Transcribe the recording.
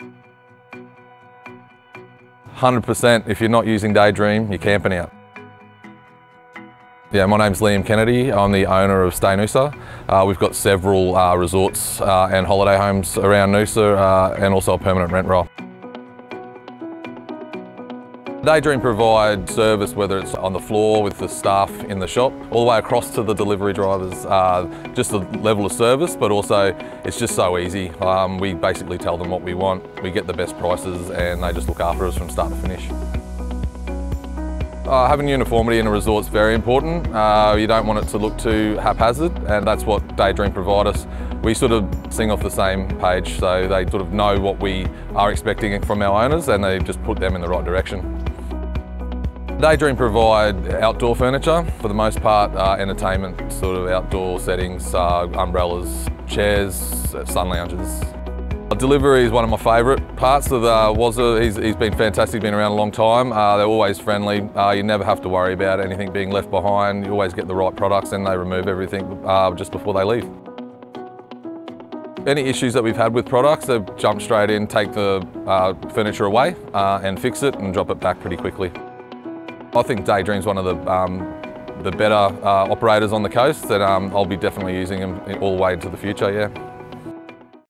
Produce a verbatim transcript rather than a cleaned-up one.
one hundred percent, if you're not using Daydream, you're camping out. Yeah, my name's Liam Kennedy. I'm the owner of Stay Noosa. Uh, we've got several uh, resorts uh, and holiday homes around Noosa uh, and also a permanent rent roll. Daydream provide service, whether it's on the floor with the staff in the shop, all the way across to the delivery drivers, uh, just the level of service, but also it's just so easy. Um, we basically tell them what we want, we get the best prices, and they just look after us from start to finish. Uh, having uniformity in a resort is very important. Uh, you don't want it to look too haphazard, and that's what Daydream provide us. We sort of sing off the same page, so they sort of know what we are expecting from our owners, and they just put them in the right direction. Daydream provide outdoor furniture, for the most part uh, entertainment, sort of outdoor settings, uh, umbrellas, chairs, sun lounges. Delivery is one of my favourite parts of uh, Wazza. He's, he's been fantastic, been around a long time. Uh, they're always friendly, uh, you never have to worry about anything being left behind, you always get the right products, and they remove everything uh, just before they leave. Any issues that we've had with products, they jump straight in, take the uh, furniture away uh, and fix it and drop it back pretty quickly. I think Daydream's one of the, um, the better uh, operators on the coast, and um, I'll be definitely using them all the way into the future, yeah.